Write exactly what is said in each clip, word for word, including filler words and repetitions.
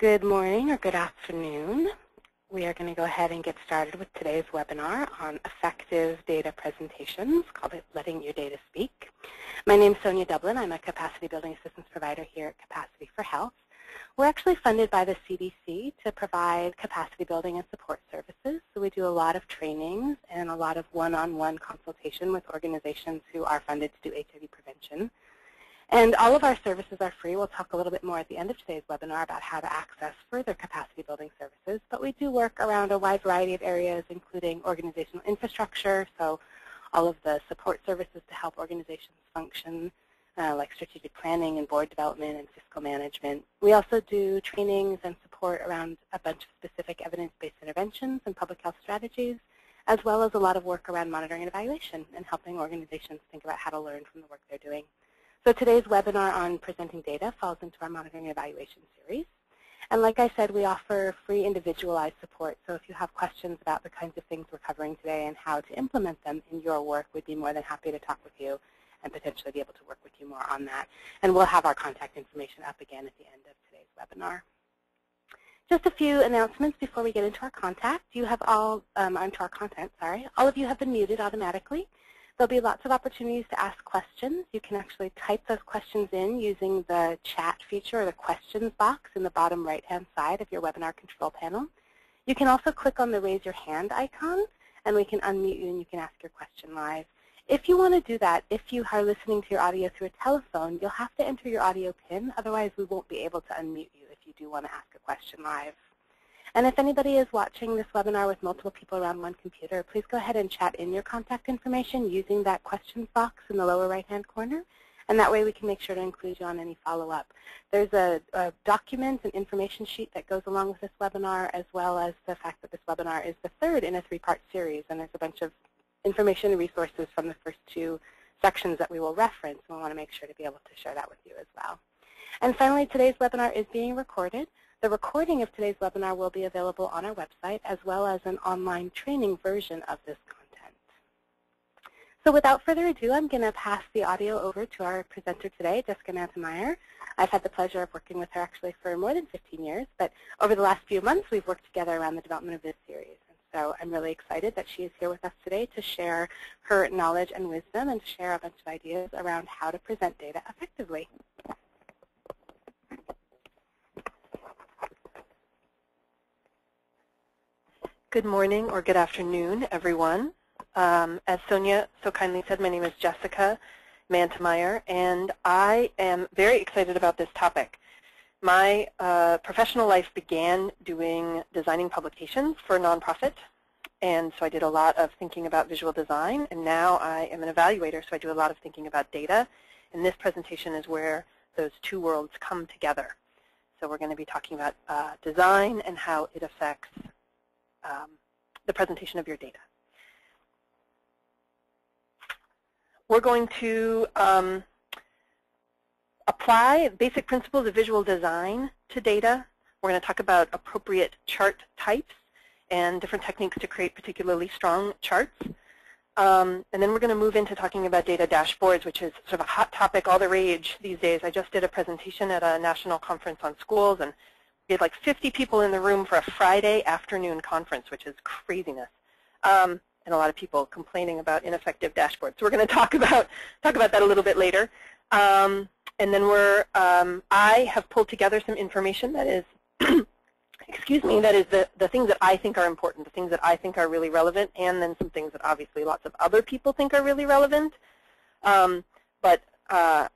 Good morning or good afternoon. We are going to go ahead and get started with today's webinar on effective data presentations, called Letting Your Data Speak. My name is Sonia Dublin. I'm a capacity building assistance provider here at Capacity for Health. We're actually funded by the C D C to provide capacity building and support services. So we do a lot of trainings and a lot of one-on-one consultation with organizations who are funded to do H I V prevention. And all of our services are free. We'll talk a little bit more at the end of today's webinar about how to access further capacity building services. But we do work around a wide variety of areas, including organizational infrastructure, so all of the support services to help organizations function, uh, like strategic planning and board development and fiscal management. We also do trainings and support around a bunch of specific evidence-based interventions and public health strategies, as well as a lot of work around monitoring and evaluation and helping organizations think about how to learn from the work they're doing. So today's webinar on presenting data falls into our monitoring and evaluation series. And like I said, we offer free individualized support. So if you have questions about the kinds of things we're covering today and how to implement them in your work, we'd be more than happy to talk with you and potentially be able to work with you more on that. And we'll have our contact information up again at the end of today's webinar. Just a few announcements before we get into our contact. You have all, um, into our content, sorry. All of you have been muted automatically. There'll be lots of opportunities to ask questions. You can actually type those questions in using the chat feature or the questions box in the bottom right-hand side of your webinar control panel. You can also click on the raise your hand icon, and we can unmute you and you can ask your question live. If you want to do that, if you are listening to your audio through a telephone, you'll have to enter your audio pin. Otherwise, we won't be able to unmute you if you do want to ask a question live. And if anybody is watching this webinar with multiple people around one computer, please go ahead and chat in your contact information using that questions box in the lower right-hand corner. And that way we can make sure to include you on any follow-up. There's a, a document and information sheet that goes along with this webinar, as well as the fact that this webinar is the third in a three-part series. And there's a bunch of information and resources from the first two sections that we will reference. And we want to make sure to be able to share that with you as well. And finally, today's webinar is being recorded. The recording of today's webinar will be available on our website, as well as an online training version of this content. So without further ado, I'm going to pass the audio over to our presenter today, Jessica Montemayor. I've had the pleasure of working with her actually for more than fifteen years, but over the last few months we've worked together around the development of this series. And so I'm really excited that she is here with us today to share her knowledge and wisdom and to share a bunch of ideas around how to present data effectively. Good morning or good afternoon, everyone. Um, as Sonia so kindly said, my name is Jessica Montemayor, and I am very excited about this topic. My uh, professional life began doing designing publications for a nonprofit, and so I did a lot of thinking about visual design, and now I am an evaluator, so I do a lot of thinking about data, and this presentation is where those two worlds come together. So we're going to be talking about uh, design and how it affects Um, the presentation of your data. We're going to um, apply basic principles of visual design to data. We're going to talk about appropriate chart types and different techniques to create particularly strong charts. Um, and then we're going to move into talking about data dashboards, which is sort of a hot topic, all the rage these days. I just did a presentation at a national conference on schools, and we had like fifty people in the room for a Friday afternoon conference, which is craziness, um, and a lot of people complaining about ineffective dashboards. So we're going to talk about talk about that a little bit later. Um, and then we're um, I have pulled together some information that is, excuse me, that is the the things that I think are important, the things that I think are really relevant, and then some things that obviously lots of other people think are really relevant. Um, but uh,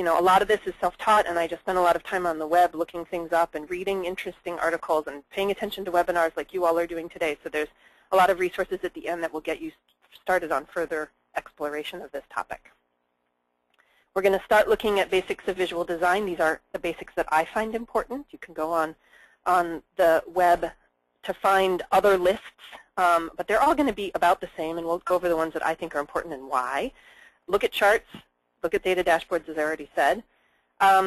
You know, a lot of this is self-taught, and I just spent a lot of time on the web looking things up and reading interesting articles and paying attention to webinars like you all are doing today. So there's a lot of resources at the end that will get you started on further exploration of this topic. We're going to start looking at basics of visual design. These are the basics that I find important. You can go on, on the web to find other lists, um, but they're all going to be about the same, and we'll go over the ones that I think are important and why. Look at charts. Look at data dashboards, as I already said. Um,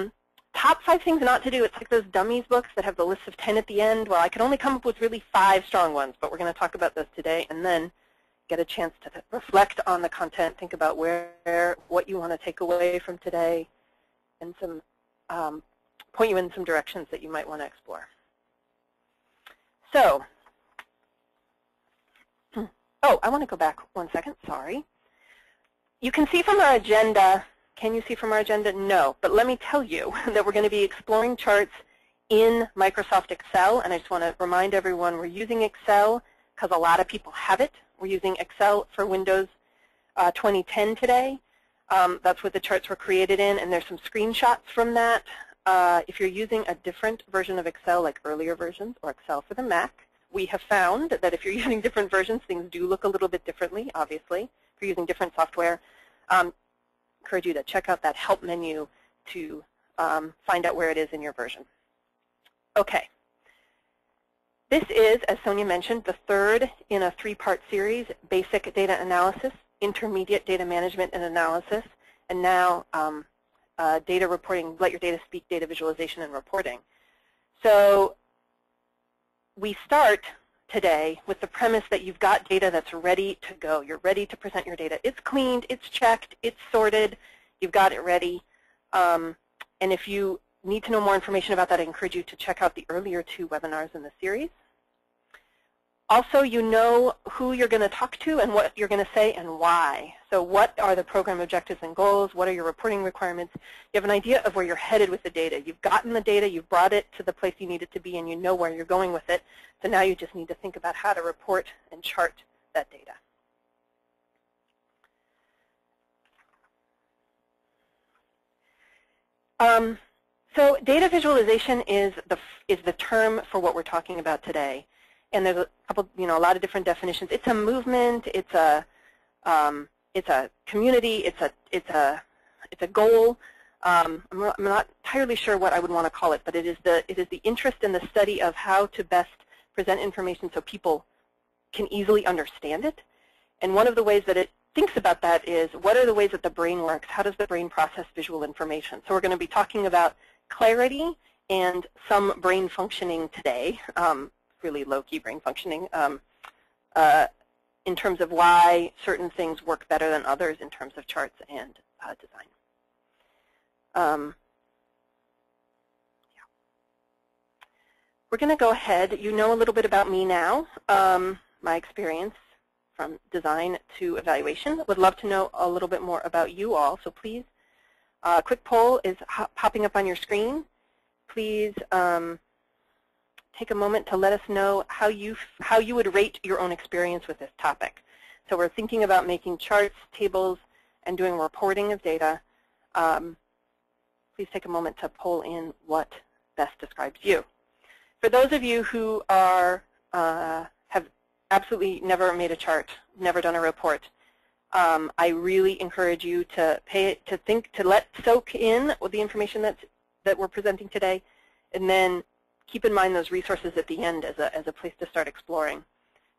top five things not to do. It's like those dummies books that have the list of ten at the end. Well, I could only come up with really five strong ones, but we're going to talk about those today and then get a chance to reflect on the content, think about where, what you want to take away from today, and some um, point you in some directions that you might want to explore. So, oh, I want to go back one second, sorry. You can see from our agenda, can you see from our agenda? No, but let me tell you that we're going to be exploring charts in Microsoft Excel, and I just want to remind everyone we're using Excel because a lot of people have it. We're using Excel for Windows uh, twenty ten today. Um, that's what the charts were created in, and there's some screenshots from that. Uh, if you're using a different version of Excel, like earlier versions, or Excel for the Mac, we have found that if you're using different versions, things do look a little bit differently, obviously. If you're using different software, um, I encourage you to check out that help menu to um, find out where it is in your version. Okay. This is, as Sonia mentioned, the third in a three-part series, basic data analysis, intermediate data management and analysis, and now um, uh, data reporting, let your data speak, data visualization and reporting. So we start today with the premise that you've got data that's ready to go. You're ready to present your data. It's cleaned, it's checked, it's sorted, you've got it ready. Um, and if you need to know more information about that, I encourage you to check out the earlier two webinars in the series. Also, you know who you're going to talk to and what you're going to say and why. So what are the program objectives and goals? What are your reporting requirements? You have an idea of where you're headed with the data. You've gotten the data, you've brought it to the place you need it to be, and you know where you're going with it. So now you just need to think about how to report and chart that data. Um, so data visualization is the, is the term for what we're talking about today. And there's a couple, you know, a lot of different definitions. It's a movement. It's a, um, it's a community. It's a, it's a, it's a goal. Um, I'm, not, I'm not entirely sure what I would want to call it, but it is the, it is the interest in the study of how to best present information so people can easily understand it. And one of the ways that it thinks about that is what are the ways that the brain works? How does the brain process visual information? So we're going to be talking about clarity and some brain functioning today. Um, really low-key brain functioning um, uh, in terms of why certain things work better than others in terms of charts and uh, design. Um, yeah. We're going to go ahead. You know a little bit about me now, um, my experience from design to evaluation. Would love to know a little bit more about you all, so please, a uh, quick poll is popping up on your screen. Please um, take a moment to let us know how you, how you would rate your own experience with this topic. So we're thinking about making charts, tables, and doing reporting of data. Um, please take a moment to pull in what best describes you. For those of you who are, uh, have absolutely never made a chart, never done a report, um, I really encourage you to pay it, to think, to let soak in the information that's, that we're presenting today, and then keep in mind those resources at the end as a, as a place to start exploring.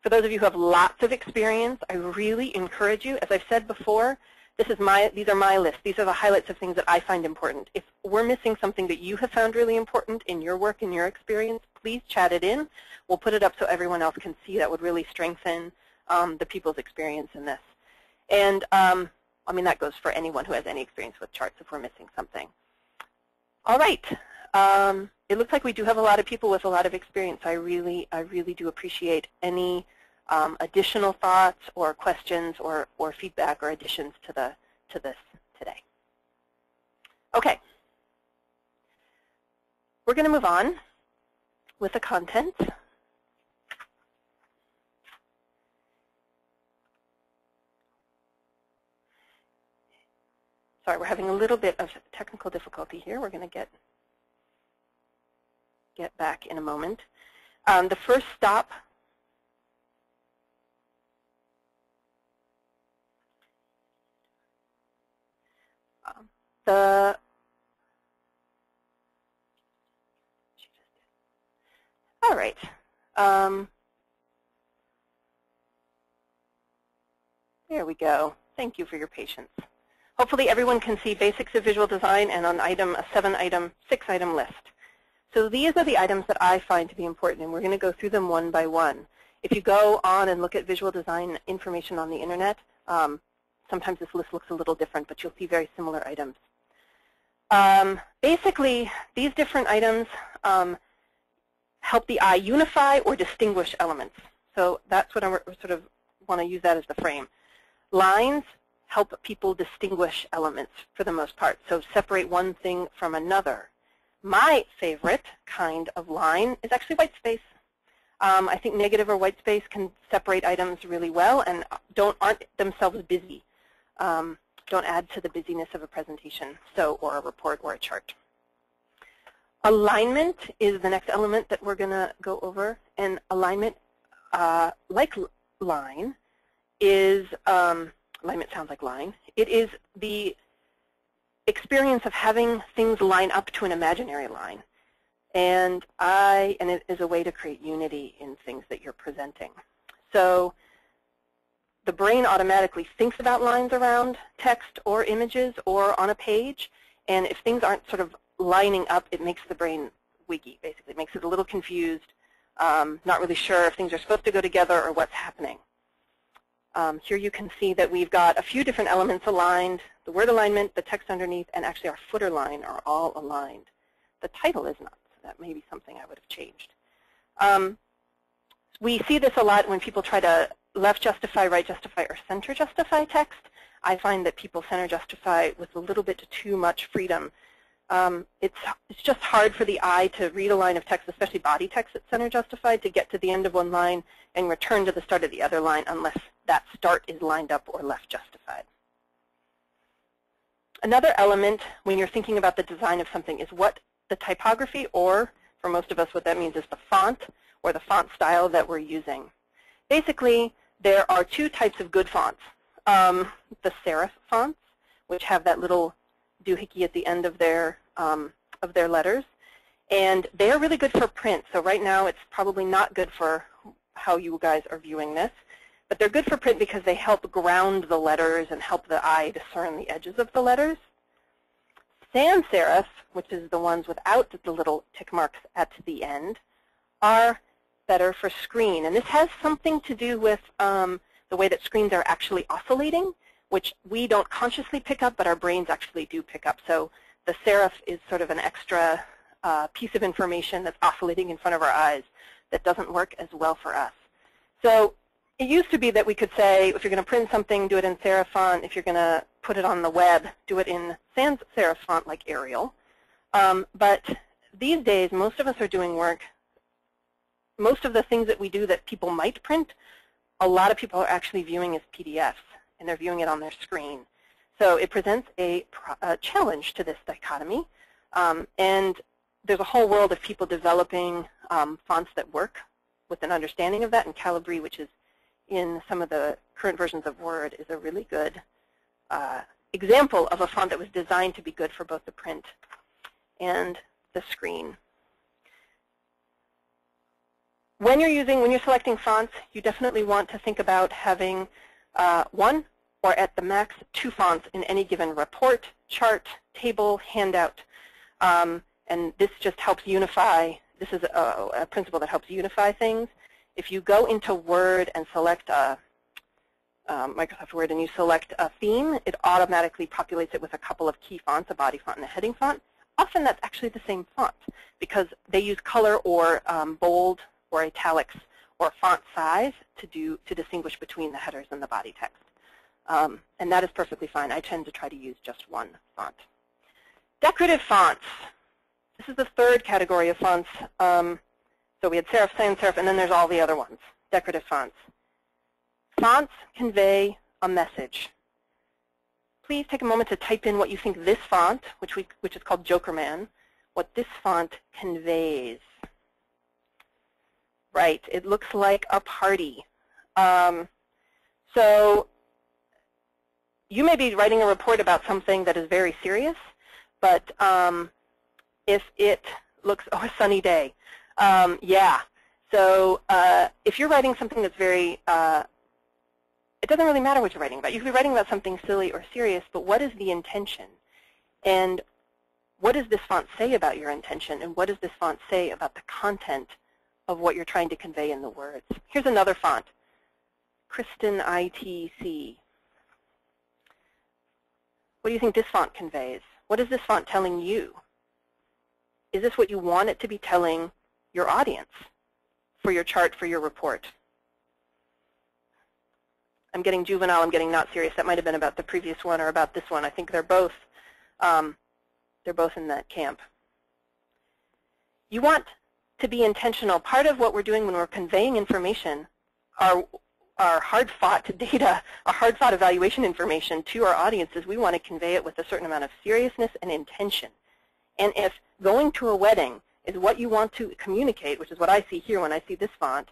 For those of you who have lots of experience, I really encourage you, as I've said before, this is my, these are my lists. These are the highlights of things that I find important. If we're missing something that you have found really important in your work and your experience, please chat it in. We'll put it up so everyone else can see. That would really strengthen um, the people's experience in this. And um, I mean, that goes for anyone who has any experience with charts if we're missing something. All right. Um, it looks like we do have a lot of people with a lot of experience. I really, I really do appreciate any um, additional thoughts or questions or, or feedback or additions to the to this today. Okay, we're going to move on with the content. Sorry, we're having a little bit of technical difficulty here. We're going to get. Get back in a moment. Um, the first stop um, the all right um, there we go. Thank you for your patience. Hopefully everyone can see basics of visual design and on item a seven item six item list. So these are the items that I find to be important, and we're going to go through them one by one. If you go on and look at visual design information on the internet, um, sometimes this list looks a little different, but you'll see very similar items. Um, basically, these different items um, help the eye unify or distinguish elements. So that's what I sort of want to use that as the frame. Lines help people distinguish elements for the most part, so separate one thing from another. My favorite kind of line is actually white space. Um, I think negative or white space can separate items really well and don't aren't themselves busy. Um, don't add to the busyness of a presentation, so or a report or a chart. Alignment is the next element that we're going to go over, and alignment, uh, like line, is um, alignment sounds like line. It is the experience of having things line up to an imaginary line, and I and it is a way to create unity in things that you're presenting. So the brain automatically thinks about lines around text or images or on a page, and if things aren't sort of lining up, it makes the brain wiggy, basically. It makes it a little confused, um, not really sure if things are supposed to go together or what's happening. Um, here you can see that we've got a few different elements aligned. The word alignment, the text underneath, and actually our footer line are all aligned. The title is not, so that may be something I would have changed. Um, we see this a lot when people try to left justify, right justify, or center justify text. I find that people center justify with a little bit too much freedom. Um, it's, it's just hard for the eye to read a line of text, especially body text that's center justified, to get to the end of one line and return to the start of the other line unless that start is lined up or left justified. Another element when you're thinking about the design of something is what the typography, or for most of us what that means is the font or the font style that we're using. Basically, there are two types of good fonts. Um, the serif fonts, which have that little doohickey at the end of their, um, of their letters, and they're really good for print. So right now it's probably not good for how you guys are viewing this, but they're good for print because they help ground the letters and help the eye discern the edges of the letters. Sans serif, which is the ones without the little tick marks at the end, are better for screen. And this has something to do with um, the way that screens are actually oscillating, which we don't consciously pick up, but our brains actually do pick up. So the serif is sort of an extra uh, piece of information that's oscillating in front of our eyes that doesn't work as well for us. So it used to be that we could say, if you're going to print something, do it in serif font. If you're going to put it on the web, do it in sans serif font like Arial. Um, but these days, most of us are doing work. Most of the things that we do that people might print, a lot of people are actually viewing as P D Fs, and they're viewing it on their screen. So it presents a, a challenge to this dichotomy, um, and there's a whole world of people developing um, fonts that work with an understanding of that, and Calibri, which is in some of the current versions of Word, is a really good uh, example of a font that was designed to be good for both the print and the screen. When you're using, when you're selecting fonts, you definitely want to think about having uh, one or at the max two fonts in any given report, chart, table, handout. Um, and this just helps unify. This is a, a principle that helps unify things. If you go into Word and select a, um, Microsoft Word and you select a theme, it automatically populates it with a couple of key fonts, a body font and a heading font. Often that's actually the same font because they use color or um, bold or italics or font size to do to distinguish between the headers and the body text. Um, and that is perfectly fine. I tend to try to use just one font. Decorative fonts. This is the third category of fonts. Um, so we had serif, sans serif, and then there's all the other ones, decorative fonts. Fonts convey a message. Please take a moment to type in what you think this font, which, we, which is called Jokerman, what this font conveys. Right, it looks like a party. Um, so you may be writing a report about something that is very serious, but um, if it looks, oh, a sunny day, um, yeah. So uh, if you're writing something that's very, uh, it doesn't really matter what you're writing about. You could be writing about something silly or serious, but what is the intention? And what does this font say about your intention? And what does this font say about the content of what you're trying to convey in the words? Here's another font, Kristen I T C. What do you think this font conveys? What is this font telling you? Is this what you want it to be telling your audience for your chart, for your report. I'm getting juvenile, I'm getting not serious. That might have been about the previous one or about this one. I think they're both, um, they're both in that camp. You want to be intentional. Part of what we're doing when we're conveying information are our hard-fought data, our hard-fought evaluation information to our audiences. We want to convey it with a certain amount of seriousness and intention. And if going to a wedding is what you want to communicate, which is what I see here when I see this font,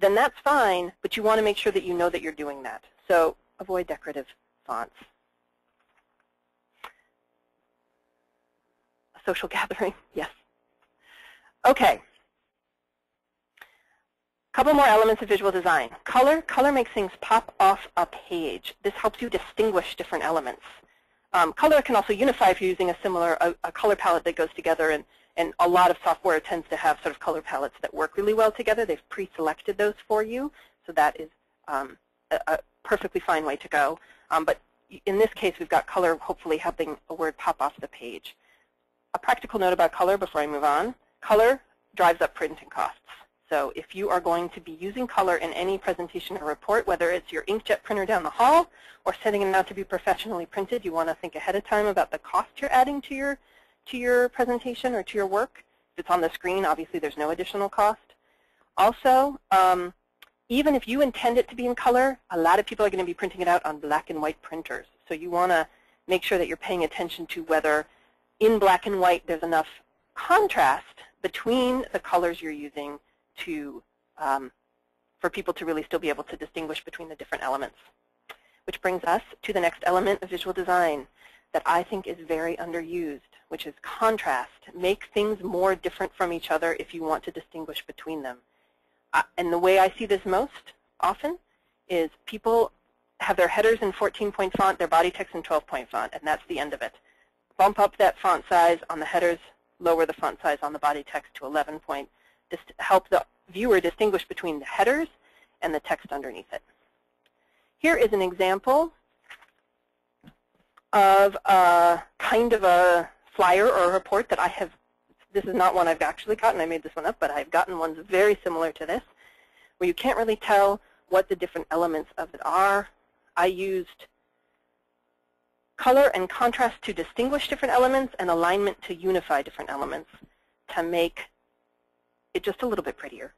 then that's fine, but you want to make sure that you know that you're doing that. So avoid decorative fonts. A social gathering, yes. Okay. Couple more elements of visual design. Color. Color makes things pop off a page. This helps you distinguish different elements. Um, color can also unify if you're using a similar a, a color palette that goes together, and, and a lot of software tends to have sort of color palettes that work really well together. They've pre-selected those for you, so that is um, a, a perfectly fine way to go. Um, but in this case, we've got color hopefully helping a word pop off the page. A practical note about color before I move on. Color drives up printing costs. So if you are going to be using color in any presentation or report, whether it's your inkjet printer down the hall or sending it out to be professionally printed, you want to think ahead of time about the cost you're adding to your, to your presentation or to your work. If it's on the screen, obviously there's no additional cost. Also, um, even if you intend it to be in color, a lot of people are going to be printing it out on black and white printers. So you want to make sure that you're paying attention to whether in black and white there's enough contrast between the colors you're using to, um, for people to really still be able to distinguish between the different elements. Which brings us to the next element of visual design that I think is very underused, which is contrast. Make things more different from each other if you want to distinguish between them. Uh, and the way I see this most often is people have their headers in fourteen point font, their body text in twelve point font, and that's the end of it. Bump up that font size on the headers, lower the font size on the body text to eleven point. Just to help the viewer distinguish between the headers and the text underneath it. Here is an example of a kind of a flyer or a report that I have. This is not one I've actually gotten. I made this one up, but I've gotten ones very similar to this, where you can't really tell what the different elements of it are. I used color and contrast to distinguish different elements and alignment to unify different elements to make it just a little bit prettier.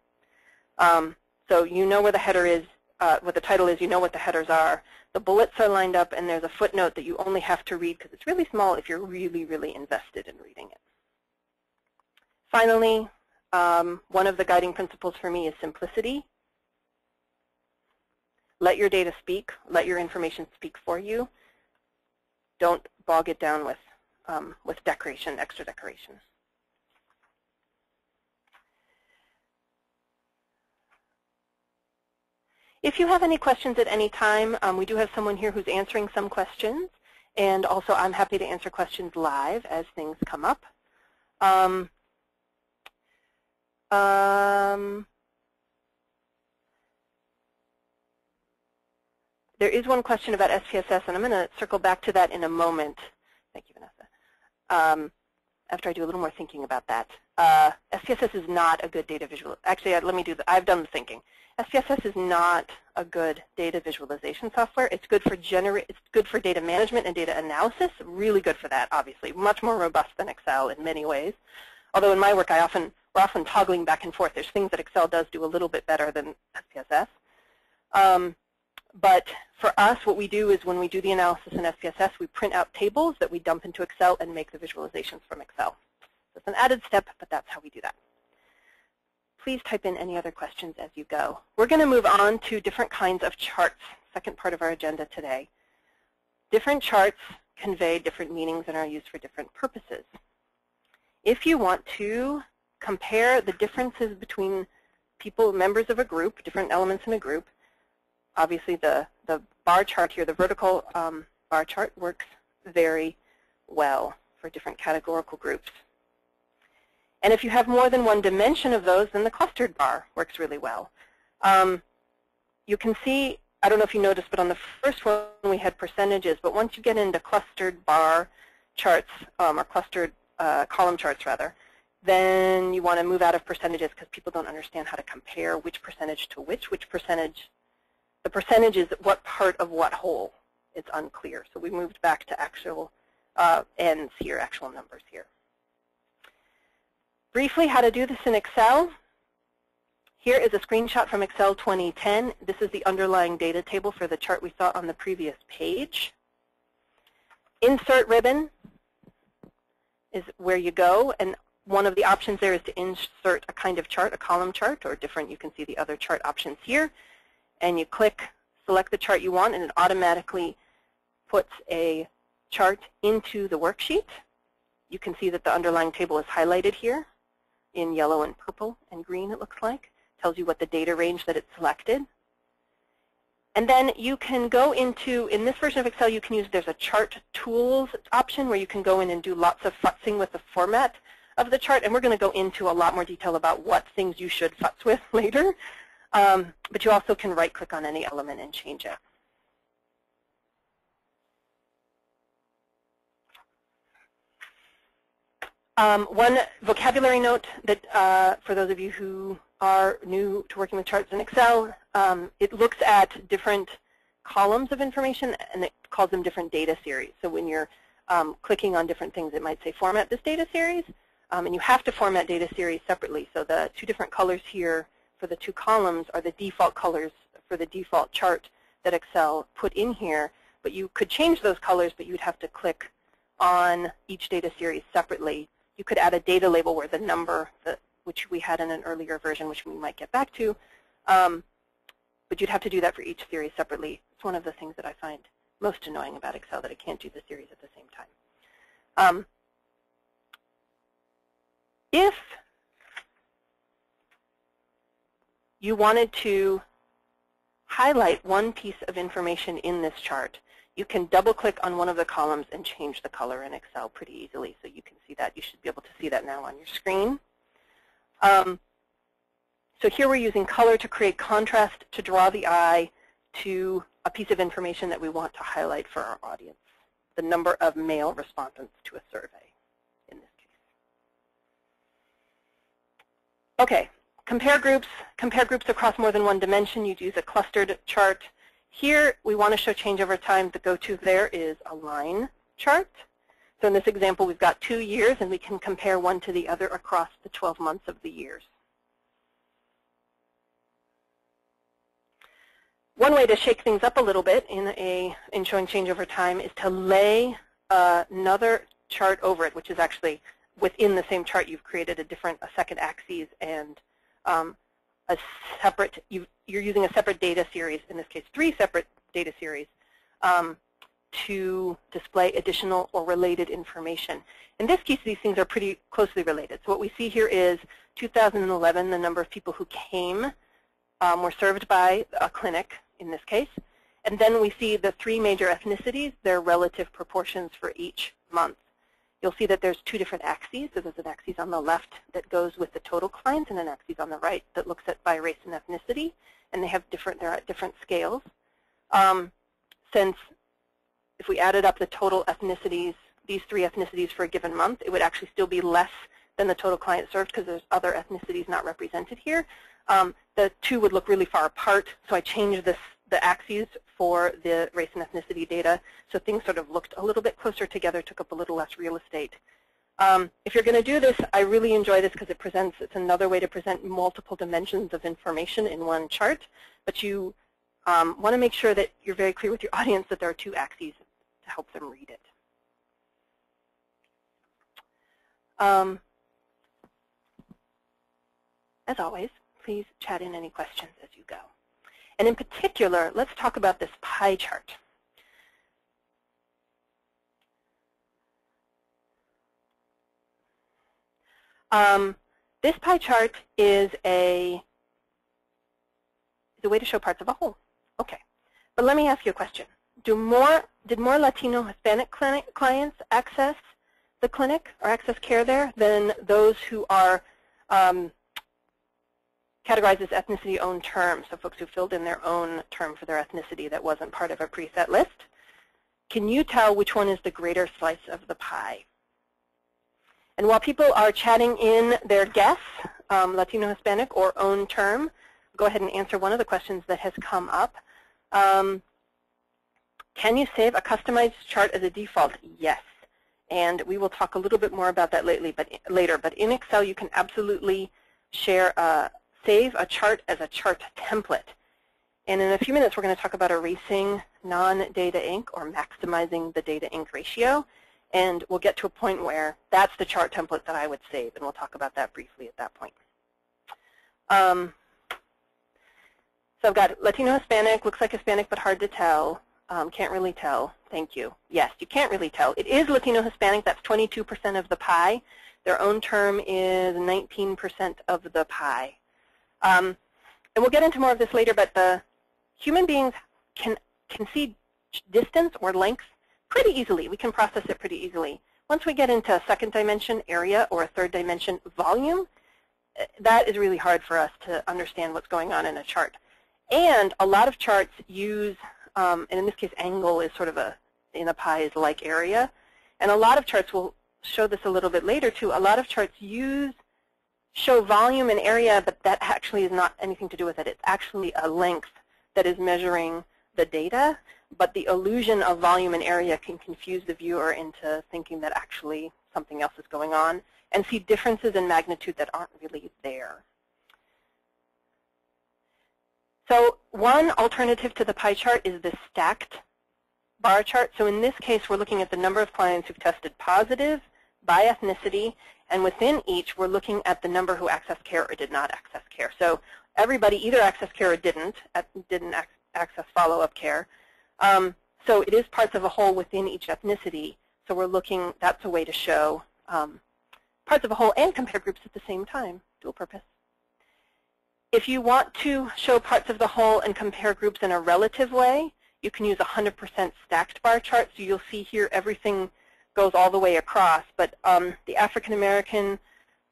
Um, so you know where the header is, uh, what the title is, you know what the headers are. The bullets are lined up, and there's a footnote that you only have to read because it's really small if you're really, really invested in reading it. Finally, um, one of the guiding principles for me is simplicity. Let your data speak. Let your information speak for you. Don't bog it down with, um, with decoration, extra decoration. If you have any questions at any time, um, we do have someone here who's answering some questions, and also I'm happy to answer questions live as things come up. Um, um, there is one question about S P S S, and I'm going to circle back to that in a moment. Thank you, Vanessa. Um, after I do a little more thinking about that. Uh, S P S S is not a good data visual. Actually, let me do the, I've done the thinking. S P S S is not a good data visualization software. It's good for generate. It's good for data management and data analysis. Really good for that, obviously. Much more robust than Excel in many ways. Although in my work, I often we're often toggling back and forth. There's things that Excel does do a little bit better than S P S S. Um, but for us, what we do is when we do the analysis in S P S S, we print out tables that we dump into Excel and make the visualizations from Excel. So it's an added step, but that's how we do that. Please type in any other questions as you go. We're going to move on to different kinds of charts, second part of our agenda today. Different charts convey different meanings and are used for different purposes. If you want to compare the differences between people, members of a group, different elements in a group, obviously the, the bar chart here, the vertical um, bar chart works very well for different categorical groups. And if you have more than one dimension of those, then the clustered bar works really well. Um, you can see, I don't know if you noticed, but on the first one we had percentages, but once you get into clustered bar charts, um, or clustered uh, column charts rather, Then you want to move out of percentages because people don't understand how to compare which percentage to which, which percentage. The percentage is what part of what whole. It's unclear. So we moved back to actual uh, ends here, actual numbers here. Briefly, how to do this in Excel. Here is a screenshot from Excel twenty ten. This is the underlying data table for the chart we saw on the previous page. Insert ribbon is where you go, and one of the options there is to insert a kind of chart, a column chart, or different. You can see the other chart options here. And you click, select the chart you want, and it automatically puts a chart into the worksheet. You can see that the underlying table is highlighted here in yellow and purple and green, it looks like. It tells you what the data range that it's selected. And then you can go into, in this version of Excel, you can use, there's a chart tools option where you can go in and do lots of futzing with the format of the chart, and we're going to go into a lot more detail about what things you should futz with later. Um, but you also can right-click on any element and change it. Um, one vocabulary note that uh, for those of you who are new to working with charts in Excel, um, it looks at different columns of information and it calls them different data series. So when you're um, clicking on different things, it might say format this data series. Um, and you have to format data series separately. So the two different colors here for the two columns are the default colors for the default chart that Excel put in here. But you could change those colors, but you'd have to click on each data series separately. You could add a data label where the number, the, which we had in an earlier version, which we might get back to. Um, but you'd have to do that for each series separately. It's one of the things that I find most annoying about Excel, that it can't do the series at the same time. Um, if you wanted to highlight one piece of information in this chart, you can double-click on one of the columns and change the color in Excel pretty easily, so you can see that. You should be able to see that now on your screen. Um, so here we're using color to create contrast to draw the eye to a piece of information that we want to highlight for our audience, the number of male respondents to a survey in this case. Okay, compare groups. Compare groups across more than one dimension. You'd use a clustered chart. Here, we want to show change over time. The go-to there is a line chart. So in this example, we've got two years, and we can compare one to the other across the twelve months of the years. One way to shake things up a little bit in, a, in showing change over time is to lay uh, another chart over it, which is actually within the same chart. You've created a different, a second axis, and um, a separate, you've, you're using a separate data series, in this case three separate data series, um, to display additional or related information. In this case, these things are pretty closely related. So what we see here is two thousand eleven, the number of people who came, um, were served by a clinic, in this case. And then we see the three major ethnicities, their relative proportions for each month. You'll see that there's two different axes. So there's an axis on the left that goes with the total clients and an axis on the right that looks at by race and ethnicity. And they have different, they're at different scales. Um, since if we added up the total ethnicities, these three ethnicities for a given month, it would actually still be less than the total client served because there's other ethnicities not represented here. Um, the two would look really far apart. So I changed this, the axes for the race and ethnicity data. So things sort of looked a little bit closer together, took up a little less real estate. Um, if you're going to do this, I really enjoy this because it presents, it's another way to present multiple dimensions of information in one chart. But you um, want to make sure that you're very clear with your audience that there are two axes to help them read it. Um, as always, please chat in any questions as you go. And in particular, let's talk about this pie chart. Um, this pie chart is a, is a way to show parts of a whole. Okay, but let me ask you a question. Do more, did more Latino Hispanic clinic clients access the clinic or access care there than those who are um, categorized as ethnicity-own terms, so folks who filled in their own term for their ethnicity that wasn't part of a preset list? Can you tell which one is the greater slice of the pie? And while people are chatting in their guess, um, Latino, Hispanic, or own term, go ahead and answer one of the questions that has come up. Um, can you save a customized chart as a default? Yes. And we will talk a little bit more about that lately, but, later. But in Excel, you can absolutely share, uh, save a chart as a chart template. And in a few minutes, we're going to talk about erasing non-data ink or maximizing the data ink ratio. And we'll get to a point where that's the chart template that I would save. And we'll talk about that briefly at that point. Um, so I've got Latino, Hispanic, looks like Hispanic, but hard to tell. Um, can't really tell. Thank you. Yes, you can't really tell. It is Latino, Hispanic. That's twenty-two percent of the pie. Their own term is nineteen percent of the pie. Um, and we'll get into more of this later, but the human beings can, can see distance or length pretty easily. We can process it pretty easily. Once we get into a second dimension, area, or a third dimension, volume, that is really hard for us to understand what's going on in a chart. And a lot of charts use, um, and in this case, angle is sort of a, in a pie is like area. And a lot of charts, we'll show this a little bit later too, a lot of charts use show volume and area, but that actually is not anything to do with it. It's actually a length that is measuring the data, but the illusion of volume and area can confuse the viewer into thinking that actually something else is going on and see differences in magnitude that aren't really there. So one alternative to the pie chart is the stacked bar chart. So in this case, we're looking at the number of clients who've tested positive by ethnicity, and within each, we're looking at the number who accessed care or did not access care. So everybody either accessed care or didn't, didn't access follow-up care. Um, so it is parts of a whole within each ethnicity. So we're looking, that's a way to show um, parts of a whole and compare groups at the same time, dual purpose. If you want to show parts of the whole and compare groups in a relative way, you can use one hundred percent stacked bar chart. So you'll see here everything goes all the way across, but um, the African-American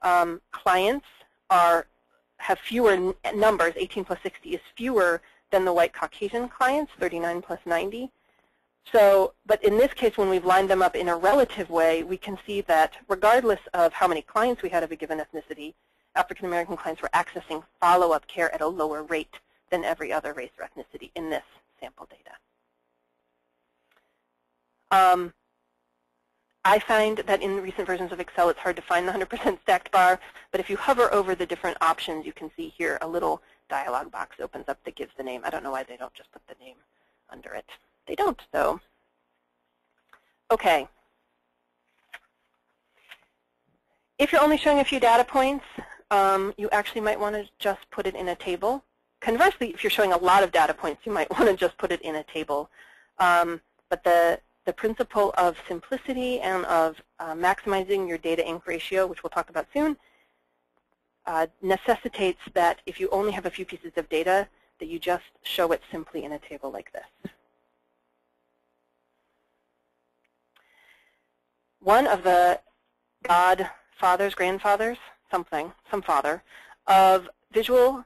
um, clients are, have fewer n numbers, eighteen plus sixty is fewer than the white Caucasian clients, thirty-nine plus ninety. So, but in this case, when we've lined them up in a relative way, we can see that regardless of how many clients we had of a given ethnicity, African-American clients were accessing follow-up care at a lower rate than every other race or ethnicity in this sample data. Um, I find that in recent versions of Excel, it's hard to find the one hundred percent stacked bar, but if you hover over the different options, you can see here a little dialog box opens up that gives the name. I don't know why they don't just put the name under it. They don't, though. Okay. If you're only showing a few data points, um, you actually might want to just put it in a table. Conversely, if you're showing a lot of data points, you might want to just put it in a table. Um, but the The principle of simplicity and of uh, maximizing your data ink ratio, which we'll talk about soon, uh, necessitates that if you only have a few pieces of data, that you just show it simply in a table like this. One of the godfathers, grandfathers, something, some father, of visual,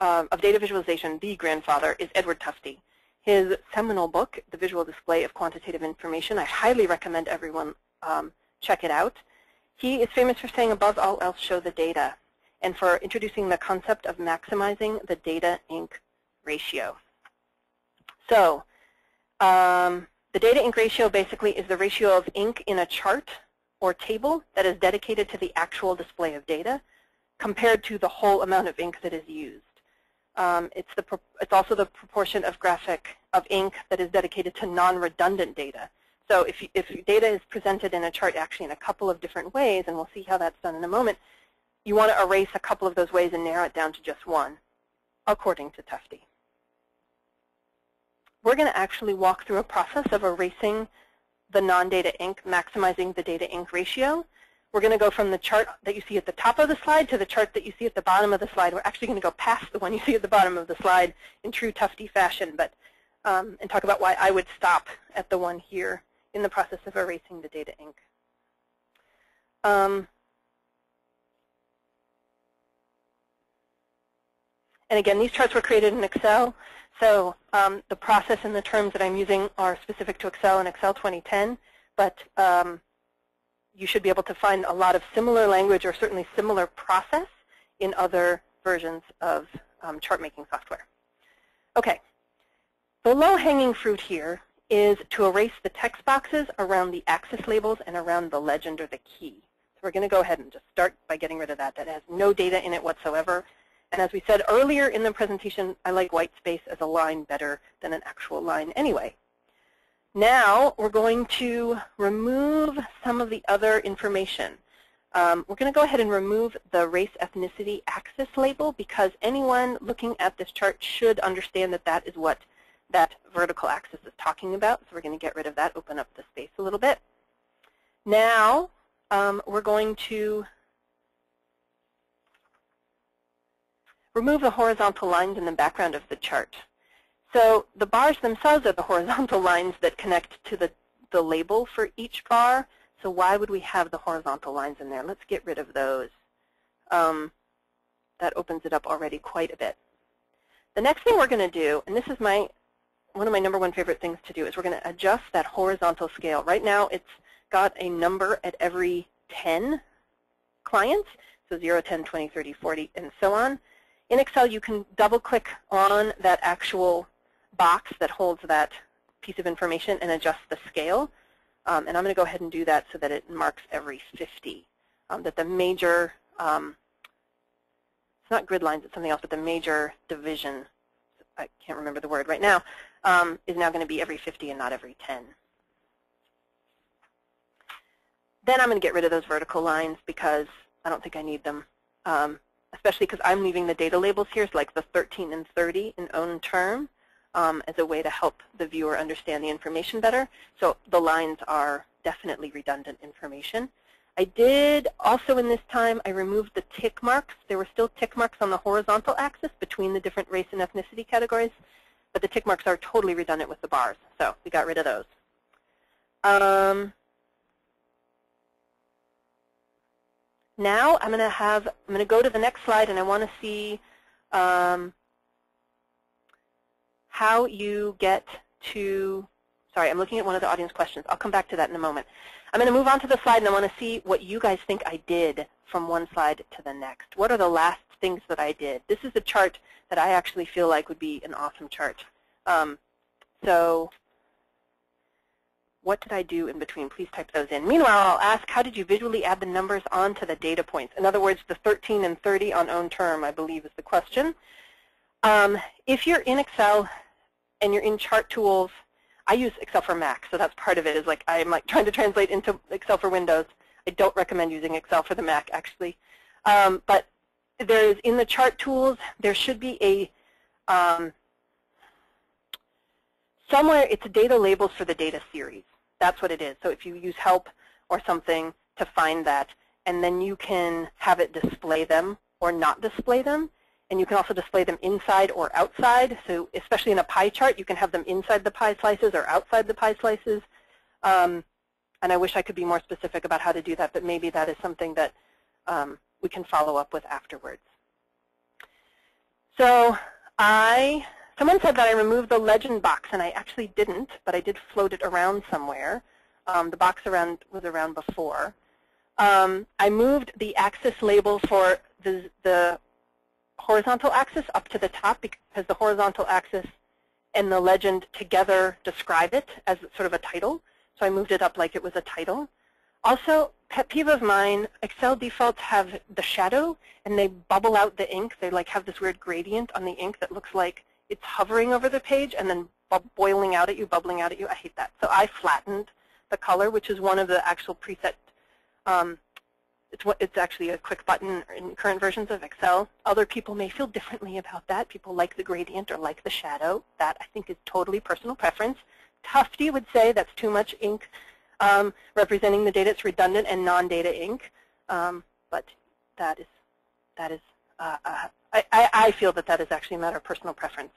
uh, of data visualization, the grandfather, is Edward Tufte. His seminal book, The Visual Display of Quantitative Information, I highly recommend everyone um, check it out. He is famous for saying, above all else, show the data, and for introducing the concept of maximizing the data ink ratio. So um, the data ink ratio basically is the ratio of ink in a chart or table that is dedicated to the actual display of data compared to the whole amount of ink that is used. Um, it's, the, it's also the proportion of graphic of ink that is dedicated to non-redundant data. So if, you, if data is presented in a chart actually in a couple of different ways, and we'll see how that's done in a moment, you want to erase a couple of those ways and narrow it down to just one, according to Tufte. We're going to actually walk through a process of erasing the non-data ink, maximizing the data ink ratio. We're going to go from the chart that you see at the top of the slide to the chart that you see at the bottom of the slide. We're actually going to go past the one you see at the bottom of the slide in true Tufte fashion, but um, and talk about why I would stop at the one here in the process of erasing the data ink. Um, and again, these charts were created in Excel, so um, the process and the terms that I'm using are specific to Excel and Excel twenty ten, but um, you should be able to find a lot of similar language or certainly similar process in other versions of um, chart-making software. Okay, the low-hanging fruit here is to erase the text boxes around the axis labels and around the legend or the key. So we're going to go ahead and just start by getting rid of that. That has no data in it whatsoever. And as we said earlier in the presentation, I like white space as a line better than an actual line anyway. Now we're going to remove some of the other information. Um, we're going to go ahead and remove the race, ethnicity, axis label because anyone looking at this chart should understand that that is what that vertical axis is talking about. So we're going to get rid of that, open up the space a little bit. Now um, we're going to remove the horizontal lines in the background of the chart. So the bars themselves are the horizontal lines that connect to the, the label for each bar. So why would we have the horizontal lines in there? Let's get rid of those. Um, that opens it up already quite a bit. The next thing we're going to do, and this is my one of my number one favorite things to do, is we're going to adjust that horizontal scale. Right now it's got a number at every ten clients, so zero, ten, twenty, thirty, forty, and so on. In Excel, you can double-click on that actual box that holds that piece of information and adjust the scale. Um, and I'm going to go ahead and do that so that it marks every fifty, um, that the major, um, it's not grid lines, it's something else, but the major division, I can't remember the word right now, um, is now going to be every fifty and not every ten. Then I'm going to get rid of those vertical lines because I don't think I need them. Um, especially because I'm leaving the data labels here, so like the thirteen and thirty in own term, um, as a way to help the viewer understand the information better. So the lines are definitely redundant information. I did also in this time, I removed the tick marks. There were still tick marks on the horizontal axis between the different race and ethnicity categories, but the tick marks are totally redundant with the bars, so we got rid of those. Um, Now I'm going to have, I'm going to go to the next slide, and I want to see um, how you get to, sorry, I'm looking at one of the audience questions. I'll come back to that in a moment. I'm going to move on to the slide, and I want to see what you guys think I did from one slide to the next. What are the last things that I did? This is a chart that I actually feel like would be an awesome chart. Um, so what did I do in between? Please type those in. Meanwhile, I'll ask, how did you visually add the numbers onto the data points? In other words, the thirteen and thirty on own term, I believe, is the question. Um, if you're in Excel and you're in chart tools, I use Excel for Mac, so that's part of it, is like I'm like trying to translate into Excel for Windows. I don't recommend using Excel for the Mac, actually. Um, but there is, in the chart tools, there should be a, um, somewhere it's data labels for the data series. That's what it is. So if you use help or something to find that, and then you can have it display them or not display them. And you can also display them inside or outside. So especially in a pie chart, you can have them inside the pie slices or outside the pie slices. Um, and I wish I could be more specific about how to do that, but maybe that is something that um, we can follow up with afterwards. So I... Someone said that I removed the legend box, and I actually didn't, but I did float it around somewhere. Um, the box around was around before. Um, I moved the axis label for the, the horizontal axis up to the top because the horizontal axis and the legend together describe it as sort of a title. So I moved it up like it was a title. Also, pet peeve of mine, Excel defaults have the shadow, and they bubble out the ink. They like have this weird gradient on the ink that looks like it's hovering over the page and then boiling out at you, bubbling out at you. I hate that. So I flattened the color, which is one of the actual preset. Um, it's, what, it's actually a quick button in current versions of Excel. Other people may feel differently about that. People like the gradient or like the shadow. That, I think, is totally personal preference. Tufte would say that's too much ink um, representing the data. It's redundant and non-data ink. Um, but that is, that is uh, uh, I, I feel that that is actually a matter of personal preference.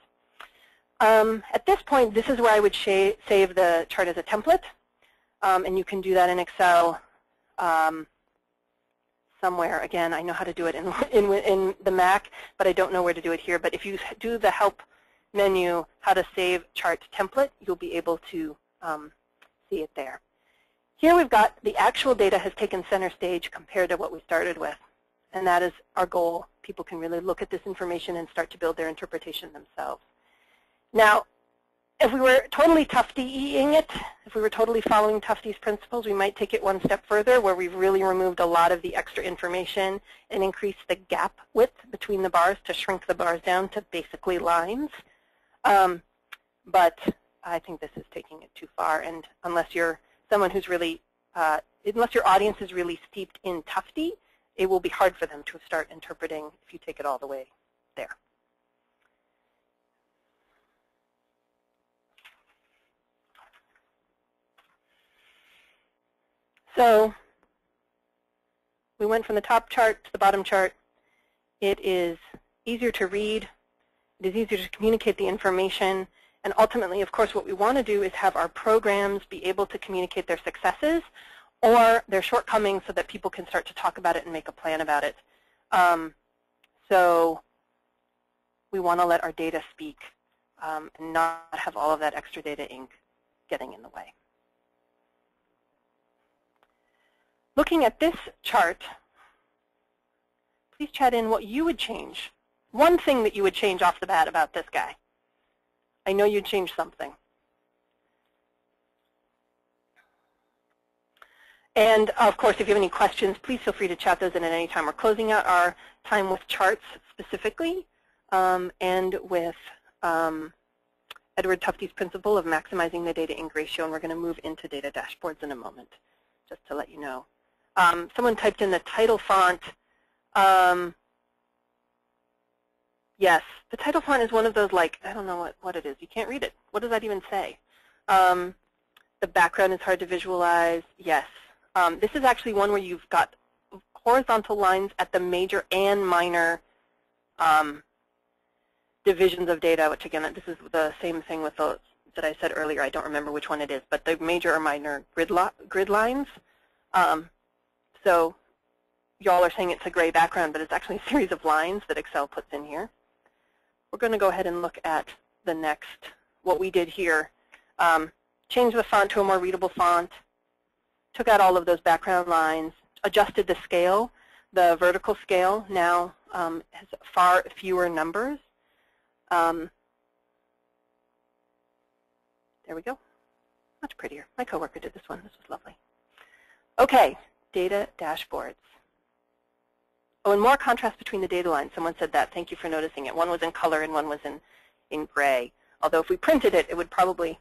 Um, at this point, this is where I would save the chart as a template, um, and you can do that in Excel um, somewhere. Again, I know how to do it in, in, in the Mac, but I don't know where to do it here. But if you do the help menu, how to save chart template, you'll be able to um, see it there. Here we've got the actual data has taken center stage compared to what we started with, and that is our goal. People can really look at this information and start to build their interpretation themselves. Now, if we were totally Tufte-ing it, if we were totally following Tufte's principles, we might take it one step further where we've really removed a lot of the extra information and increased the gap width between the bars to shrink the bars down to basically lines. Um, but I think this is taking it too far, and unless you're someone who's really, uh, unless your audience is really steeped in Tufte, it will be hard for them to start interpreting if you take it all the way there. So we went from the top chart to the bottom chart. It is easier to read. It is easier to communicate the information. And ultimately, of course, what we want to do is have our programs be able to communicate their successes or their shortcomings so that people can start to talk about it and make a plan about it. Um, so we want to let our data speak um, and not have all of that extra data ink getting in the way. Looking at this chart, please chat in what you would change. One thing that you would change off the bat about this guy. I know you'd change something. And of course, if you have any questions, please feel free to chat those in at any time. We're closing out our time with charts specifically um, and with um, Edward Tufte's principle of maximizing the data ink ratio, and we're going to move into data dashboards in a moment, just to let you know. Um, someone typed in the title font. Um, yes, the title font is one of those, like, I don't know what, what it is. You can't read it. What does that even say? Um, the background is hard to visualize. Yes. Um, this is actually one where you've got horizontal lines at the major and minor um, divisions of data, which, again, this is the same thing with the, that I said earlier. I don't remember which one it is, but the major or minor grid, lo grid lines. Um, so y'all are saying it's a gray background, but it's actually a series of lines that Excel puts in here. We're going to go ahead and look at the next, what we did here. Um, changed the font to a more readable font, took out all of those background lines, adjusted the scale. The vertical scale now um, has far fewer numbers. Um, there we go. Much prettier. My coworker did this one. This was lovely. Okay, data dashboards. Oh, and more contrast between the data lines. Someone said that. Thank you for noticing it. One was in color and one was in, in gray. Although if we printed it, it would probably,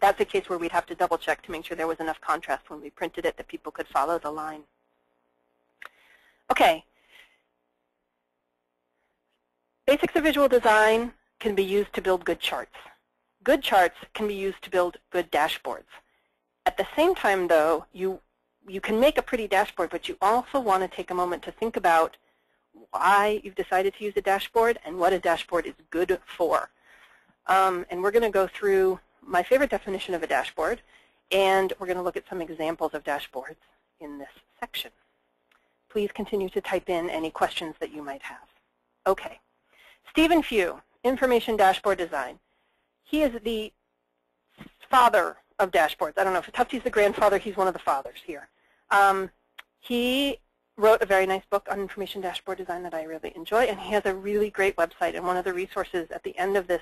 that's a case where we'd have to double check to make sure there was enough contrast when we printed it that people could follow the line. Okay. Basics of visual design can be used to build good charts. Good charts can be used to build good dashboards. At the same time, though, you you can make a pretty dashboard, but you also want to take a moment to think about why you've decided to use a dashboard and what a dashboard is good for. Um, and we're going to go through my favorite definition of a dashboard, and we're going to look at some examples of dashboards in this section. Please continue to type in any questions that you might have. Okay. Stephen Few, Information Dashboard Design. He is the father of dashboards. I don't know if Tufte's the grandfather. He's one of the fathers here. Um, he wrote a very nice book on information dashboard design that I really enjoy, and he has a really great website. And one of the resources at the end of this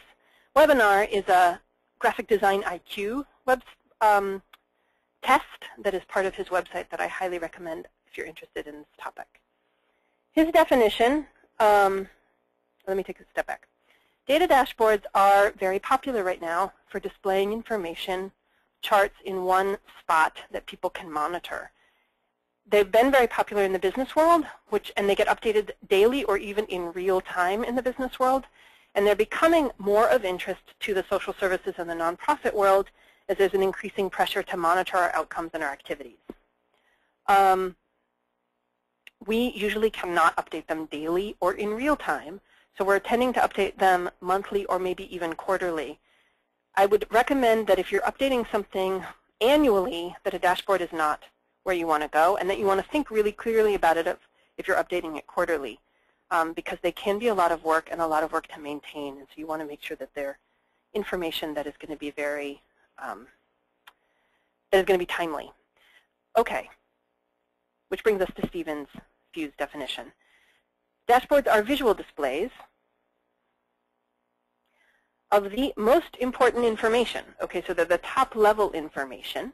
webinar is a graphic design I Q web, um, test that is part of his website that I highly recommend if you're interested in this topic. His definition, um, let me take a step back. Data dashboards are very popular right now for displaying information, charts in one spot that people can monitor. They've been very popular in the business world, which, and they get updated daily or even in real time in the business world. And they're becoming more of interest to the social services and the nonprofit world as there's an increasing pressure to monitor our outcomes and our activities. Um, we usually cannot update them daily or in real time. So we're tending to update them monthly or maybe even quarterly. I would recommend that if you're updating something annually, that a dashboard is not where you want to go, and that you want to think really clearly about it if, if you're updating it quarterly, um, because they can be a lot of work and a lot of work to maintain. And so you want to make sure that they're information that is going to be very, um, that is going to be timely. OK, which brings us to Stephen Few's definition. Dashboards are visual displays of the most important information. OK, so they're the top level information.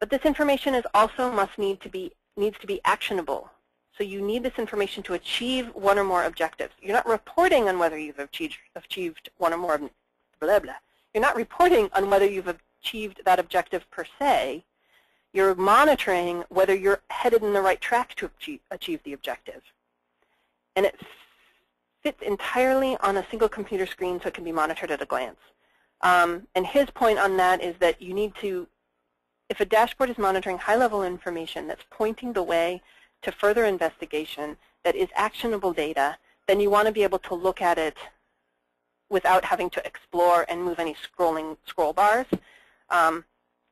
But this information is also must need to be, needs to be actionable. So you need this information to achieve one or more objectives. You're not reporting on whether you've achieved, achieved one or more, blah, blah. You're not reporting on whether you've achieved that objective per se. You're monitoring whether you're headed in the right track to achieve, achieve the objective. And it fits entirely on a single computer screen so it can be monitored at a glance. Um, and his point on that is that you need to, if a dashboard is monitoring high-level information that's pointing the way to further investigation that is actionable data, then you want to be able to look at it without having to explore and move any scrolling scroll bars. Um,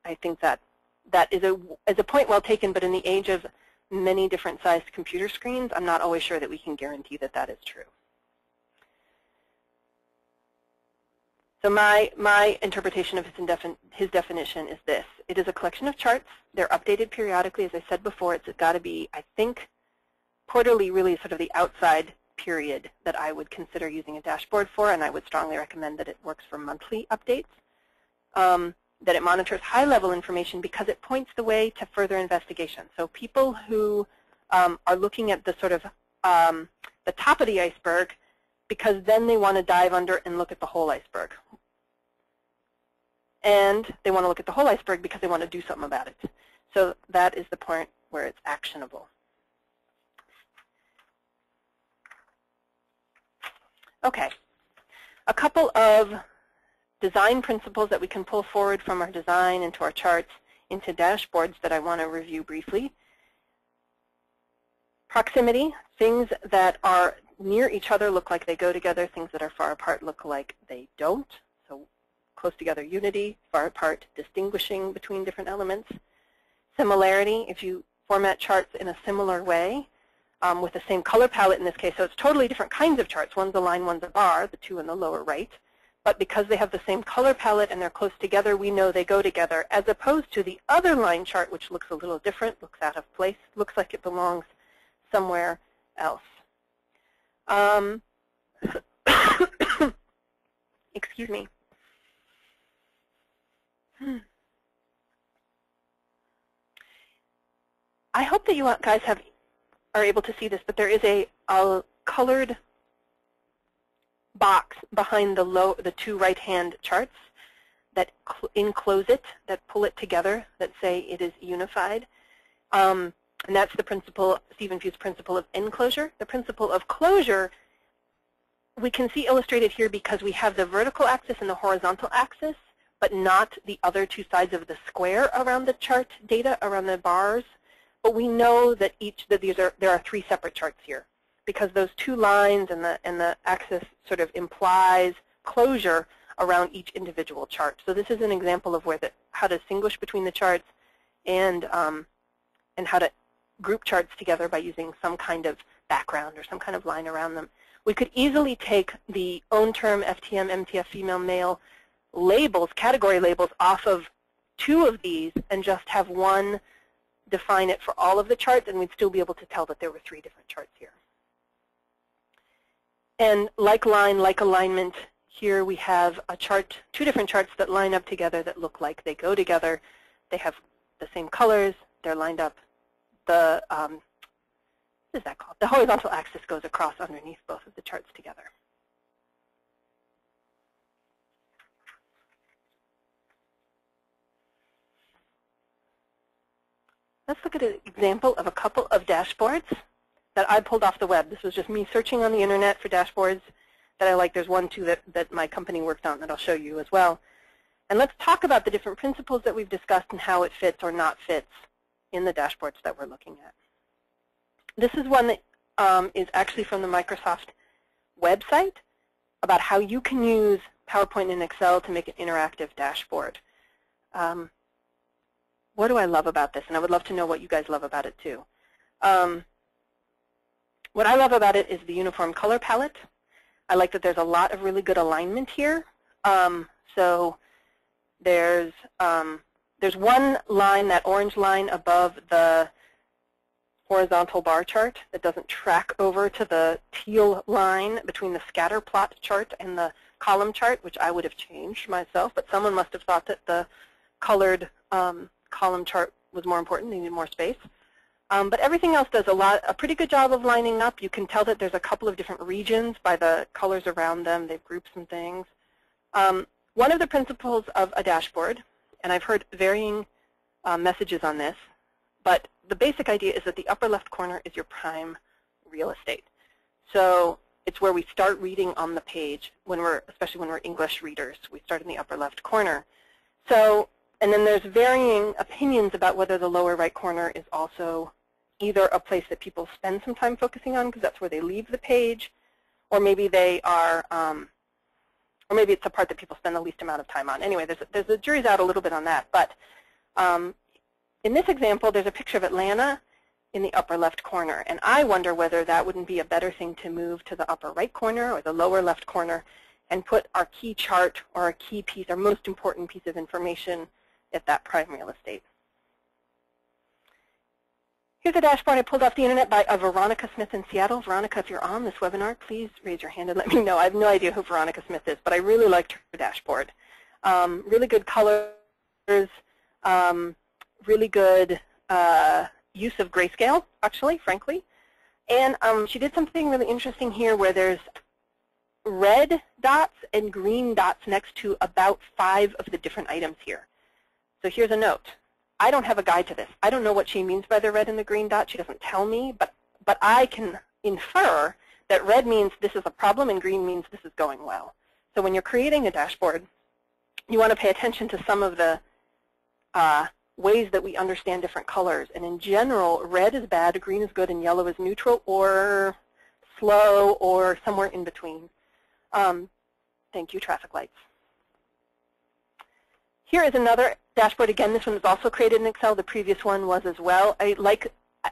I think that that is a, is a point well taken, but in the age of many different sized computer screens, I'm not always sure that we can guarantee that that is true. So my, my interpretation of his, indefin his definition is this. It is a collection of charts. They're updated periodically. As I said before, it's got to be, I think, quarterly really sort of the outside period that I would consider using a dashboard for, and I would strongly recommend that it works for monthly updates, um, that it monitors high-level information because it points the way to further investigation. So people who um, are looking at the sort of um, the top of the iceberg, because then they want to dive under and look at the whole iceberg. And they want to look at the whole iceberg because they want to do something about it. So that is the point where it's actionable. OK, a couple of design principles that we can pull forward from our design into our charts into dashboards that I want to review briefly. Proximity, things that are near each other look like they go together, things that are far apart look like they don't. So close together, unity, far apart, distinguishing between different elements. Similarity, if you format charts in a similar way, um, with the same color palette in this case, so it's totally different kinds of charts. One's a line, one's a bar, the two in the lower right. But because they have the same color palette and they're close together, we know they go together, as opposed to the other line chart, which looks a little different, looks out of place, looks like it belongs somewhere else. Um, excuse me. Hmm. I hope that you guys have are able to see this, but there is a, a colored box behind the low, the two right-hand charts that enclose it, that pull it together, that say it is unified. Um, And that's the principle, Stephen Few's principle of enclosure. The principle of closure we can see illustrated here because we have the vertical axis and the horizontal axis, but not the other two sides of the square around the chart data, around the bars. But we know that each that these are there are three separate charts here because those two lines and the and the axis sort of implies closure around each individual chart. So this is an example of where the how to distinguish between the charts and um, and how to group charts together by using some kind of background or some kind of line around them. We could easily take the own term, F T M, M T F, female, male labels, category labels off of two of these and just have one define it for all of the charts, and we'd still be able to tell that there were three different charts here. And like line, like alignment, here we have a chart, two different charts that line up together that look like they go together. They have the same colors, they're lined up. The, um, what is that called? The horizontal axis goes across underneath both of the charts together. Let's look at an example of a couple of dashboards that I pulled off the web. This was just me searching on the internet for dashboards that I like. There's one, two that, that my company worked on that I'll show you as well. And let's talk about the different principles that we've discussed and how it fits or not fits in the dashboards that we're looking at. This is one that um, is actually from the Microsoft website about how you can use PowerPoint and Excel to make an interactive dashboard. Um, what do I love about this? And I would love to know what you guys love about it too. Um, what I love about it is the uniform color palette. I like that there's a lot of really good alignment here. Um, so there's um, There's one line, that orange line above the horizontal bar chart that doesn't track over to the teal line between the scatter plot chart and the column chart, which I would have changed myself, but someone must have thought that the colored um, column chart was more important, they needed more space. Um, but everything else does a lot, a pretty good job of lining up. You can tell that there's a couple of different regions by the colors around them. They've grouped some things. Um, one of the principles of a dashboard, and I've heard varying uh, messages on this, but the basic idea is that the upper left corner is your prime real estate. So it's where we start reading on the page when we're, especially when we're English readers, we start in the upper left corner. So, and then there's varying opinions about whether the lower right corner is also either a place that people spend some time focusing on because that's where they leave the page, or maybe they are, um, or maybe it's the part that people spend the least amount of time on. Anyway, there's a, there's a jury's out a little bit on that, but um, in this example, there's a picture of Atlanta in the upper left corner, and I wonder whether that wouldn't be a better thing to move to the upper right corner or the lower left corner and put our key chart or our key piece, our most important piece of information at that prime real estate. Here's a dashboard I pulled off the internet by a Veronica Smith in Seattle. Veronica, if you're on this webinar, please raise your hand and let me know. I have no idea who Veronica Smith is, but I really liked her dashboard. Um, really good colors, um, really good uh, use of grayscale, actually, frankly. And um, she did something really interesting here where there's red dots and green dots next to about five of the different items here. So here's a note. I don't have a guide to this. I don't know what she means by the red and the green dot. She doesn't tell me, but, but I can infer that red means this is a problem and green means this is going well. So when you're creating a dashboard, you want to pay attention to some of the uh, ways that we understand different colors. And in general, red is bad, green is good, and yellow is neutral or slow or somewhere in between. Um, thank you, traffic lights. Here is another dashboard. Again, this one was also created in Excel. The previous one was as well. I like,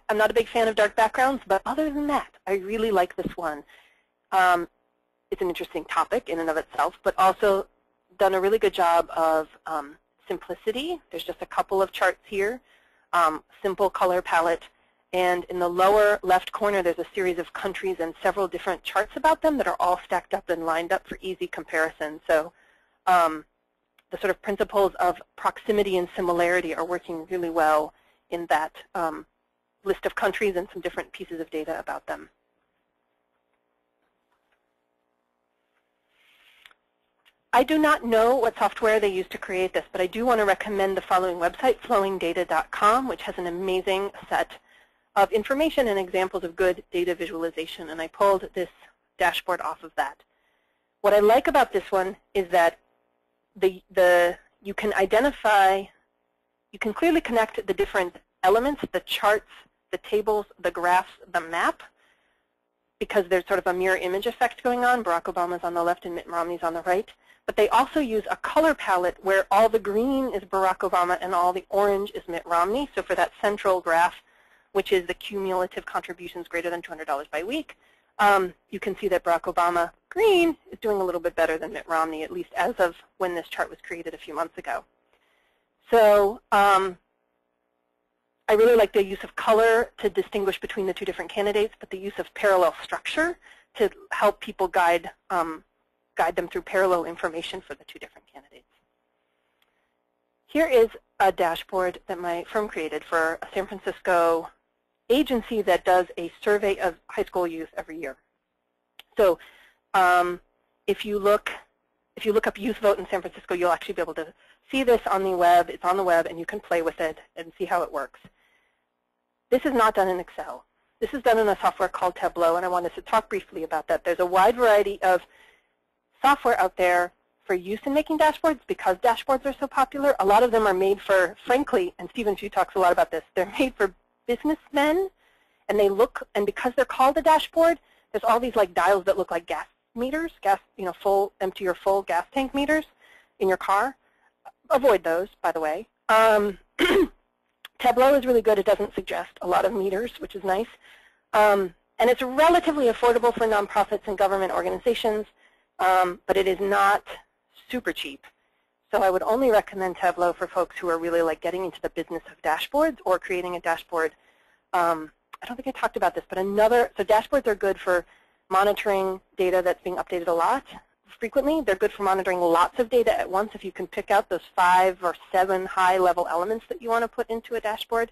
I'm not a big fan of dark backgrounds, but other than that, I really like this one. Um, it's an interesting topic in and of itself, but also done a really good job of um, simplicity. There's just a couple of charts here, um, simple color palette. And in the lower left corner, there's a series of countries and several different charts about them that are all stacked up and lined up for easy comparison. So. Um, The sort of principles of proximity and similarity are working really well in that um, list of countries and some different pieces of data about them. I do not know what software they used to create this, but I do want to recommend the following website, flowing data dot com, which has an amazing set of information and examples of good data visualization, and I pulled this dashboard off of that. What I like about this one is that The, the, you can identify, you can clearly connect the different elements, the charts, the tables, the graphs, the map, because there's sort of a mirror image effect going on. Barack Obama's on the left and Mitt Romney's on the right. But they also use a color palette where all the green is Barack Obama and all the orange is Mitt Romney. So for that central graph, which is the cumulative contributions greater than two hundred dollars by week, Um, you can see that Barack Obama green is doing a little bit better than Mitt Romney, at least as of when this chart was created a few months ago. So um, I really like the use of color to distinguish between the two different candidates, but the use of parallel structure to help people guide, um, guide them through parallel information for the two different candidates. Here is a dashboard that my firm created for a San Francisco agency that does a survey of high school youth every year. So um, if you look if you look up Youth Vote in San Francisco, you'll actually be able to see this on the web. It's on the web, and you can play with it and see how it works. This is not done in Excel. This is done in a software called Tableau, and I wanted to talk briefly about that. There's a wide variety of software out there for use in making dashboards because dashboards are so popular. A lot of them are made for, frankly, and Stephen Few talks a lot about this, they're made for businessmen, and they look, and because they're called a dashboard, there's all these like dials that look like gas meters, gas, you know, full, empty or full gas tank meters in your car. Avoid those, by the way. Um, Tableau is really good. It doesn't suggest a lot of meters, which is nice. Um, and it's relatively affordable for nonprofits and government organizations, um, but it is not super cheap. So I would only recommend Tableau for folks who are really like getting into the business of dashboards or creating a dashboard. Um, I don't think I talked about this, but another, so dashboards are good for monitoring data that's being updated a lot frequently. They're good for monitoring lots of data at once if you can pick out those five or seven high-level elements that you want to put into a dashboard.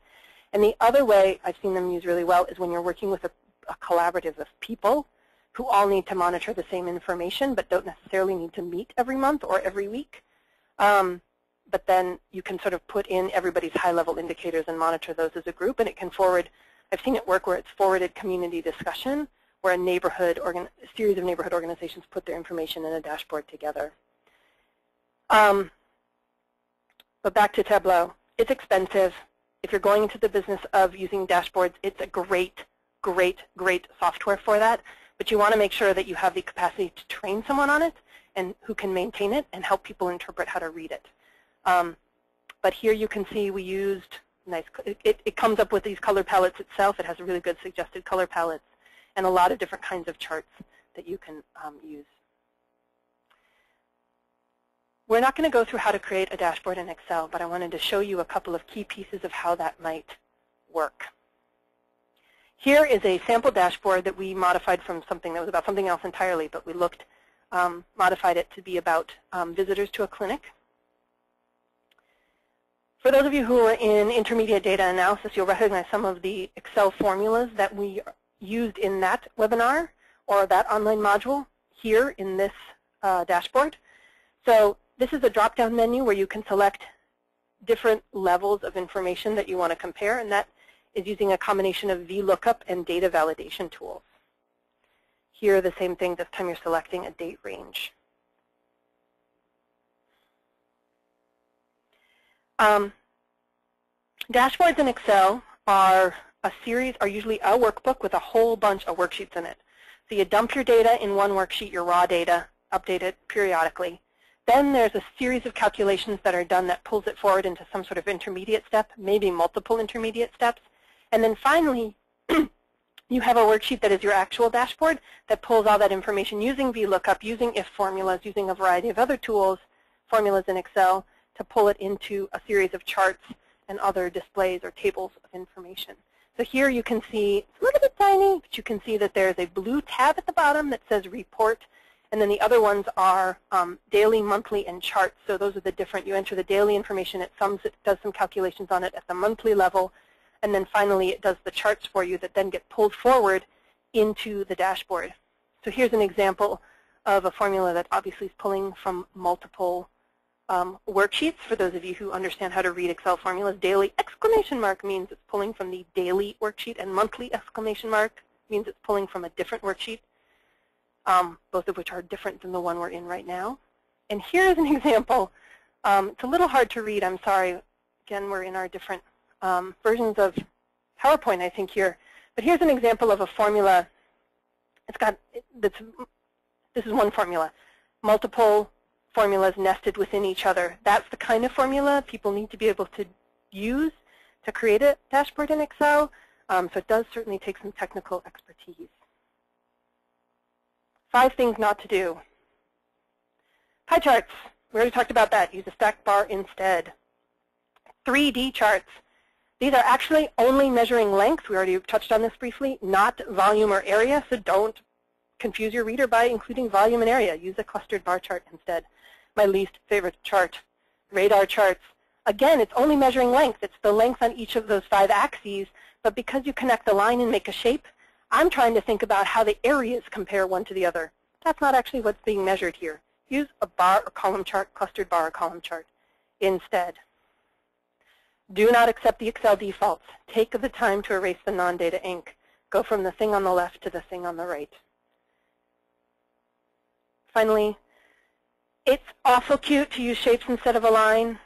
And the other way I've seen them used really well is when you're working with a, a collaborative of people who all need to monitor the same information but don't necessarily need to meet every month or every week. Um, but then you can sort of put in everybody's high-level indicators and monitor those as a group, and it can forward. I've seen it work where it's forwarded community discussion, where a neighborhood organ a series of neighborhood organizations put their information in a dashboard together. Um, but back to Tableau. It's expensive. If you're going into the business of using dashboards, it's a great, great, great software for that. But you want to make sure that you have the capacity to train someone on it and who can maintain it and help people interpret how to read it. Um, but here you can see we used nice, it, it comes up with these color palettes itself. It has really good suggested color palettes and a lot of different kinds of charts that you can um, use. We're not going to go through how to create a dashboard in Excel, but I wanted to show you a couple of key pieces of how that might work. Here is a sample dashboard that we modified from something that was about something else entirely, but we looked, um, modified it to be about um, visitors to a clinic. For those of you who are in intermediate data analysis, you'll recognize some of the Excel formulas that we used in that webinar or that online module here in this uh, dashboard. So this is a drop-down menu where you can select different levels of information that you want to compare, and that is using a combination of VLOOKUP and data validation tools. Here, the same thing. This time, you're selecting a date range. Um, dashboards in Excel are a series, are usually a workbook with a whole bunch of worksheets in it. So you dump your data in one worksheet, your raw data, update it periodically. Then there's a series of calculations that are done that pulls it forward into some sort of intermediate step, maybe multiple intermediate steps. And then finally, you have a worksheet that is your actual dashboard that pulls all that information using VLOOKUP, using if formulas, using a variety of other tools, formulas in Excel, to pull it into a series of charts and other displays or tables of information. So here you can see, it's a little bit tiny, but you can see that there's a blue tab at the bottom that says Report. And then the other ones are um, daily, monthly, and charts. So those are the different. You enter the daily information. It sums it, does some calculations on it at the monthly level. And then finally, it does the charts for you that then get pulled forward into the dashboard. So here's an example of a formula that obviously is pulling from multiple um, worksheets. For those of you who understand how to read Excel formulas, daily exclamation mark means it's pulling from the daily worksheet, and monthly exclamation mark means it's pulling from a different worksheet. Um, both of which are different than the one we're in right now. And here's an example. Um, it's a little hard to read, I'm sorry. Again, we're in our different um, versions of PowerPoint, I think, here. But here's an example of a formula. It's got, it's, this is one formula. Multiple formulas nested within each other. That's the kind of formula people need to be able to use to create a dashboard in Excel. Um, so it does certainly take some technical expertise. Five things not to do. Pie charts. We already talked about that. Use a stack bar instead. three D charts. These are actually only measuring length. We already touched on this briefly, not volume or area. So don't confuse your reader by including volume and area. Use a clustered bar chart instead. My least favorite chart, radar charts. Again, it's only measuring length. It's the length on each of those five axes. But because you connect a line and make a shape, I'm trying to think about how the areas compare one to the other. That's not actually what's being measured here. Use a bar or column chart, clustered bar or column chart instead. Do not accept the Excel defaults. Take the time to erase the non-data ink. Go from the thing on the left to the thing on the right. Finally, it's awful cute to use shapes instead of a line,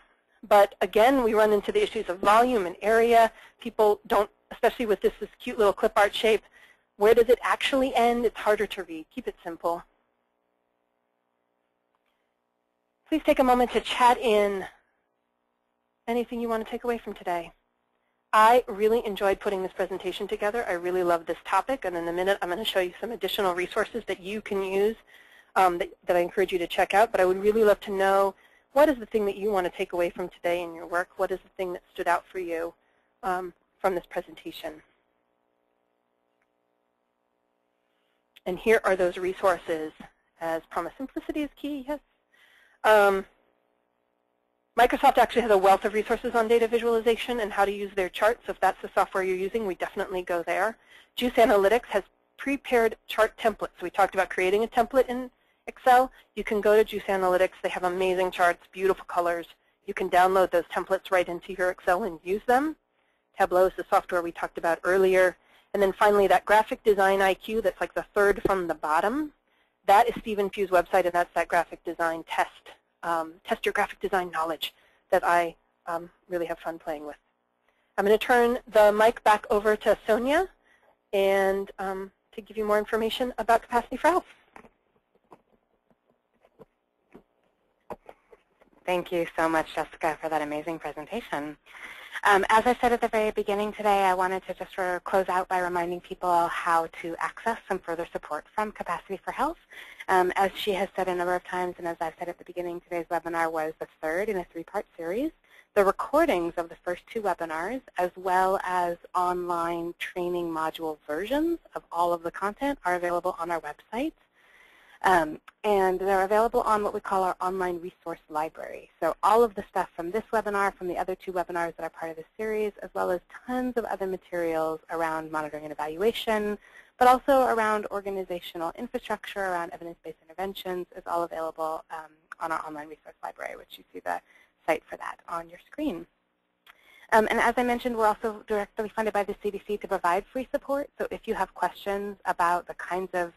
but again, we run into the issues of volume and area. People don't, especially with this, this cute little clip art shape, where does it actually end? It's harder to read. Keep it simple. Please take a moment to chat in anything you want to take away from today. I really enjoyed putting this presentation together. I really love this topic. And in a minute, I'm going to show you some additional resources that you can use um, that, that I encourage you to check out. But I would really love to know what is the thing that you want to take away from today in your work? What is the thing that stood out for you um, from this presentation? And here are those resources. As promised, simplicity is key, yes. Um, Microsoft actually has a wealth of resources on data visualization and how to use their charts. So if that's the software you're using, we definitely go there. Juice Analytics has prepared chart templates. We talked about creating a template in Excel. You can go to Juice Analytics. They have amazing charts, beautiful colors. You can download those templates right into your Excel and use them. Tableau is the software we talked about earlier. And then finally, that graphic design I Q that's like the third from the bottom, that is Stephen Few's website, and that's that graphic design test. Um, test your graphic design knowledge that I um, really have fun playing with. I'm going to turn the mic back over to Sonia and um, to give you more information about Capacity for Health. Thank you so much, Jessica, for that amazing presentation. Um, as I said at the very beginning today, I wanted to just sort of close out by reminding people how to access some further support from Capacity for Health. Um, as she has said a number of times, and as I've said at the beginning, today's webinar was the third in a three-part series. The recordings of the first two webinars, as well as online training module versions of all of the content, are available on our website. Um, and they're available on what we call our online resource library. So all of the stuff from this webinar, from the other two webinars that are part of this series, as well as tons of other materials around monitoring and evaluation, but also around organizational infrastructure, around evidence-based interventions, is all available um, on our online resource library, which you see the site for that on your screen. Um, and as I mentioned, we're also directly funded by the C D C to provide free support. So if you have questions about the kinds of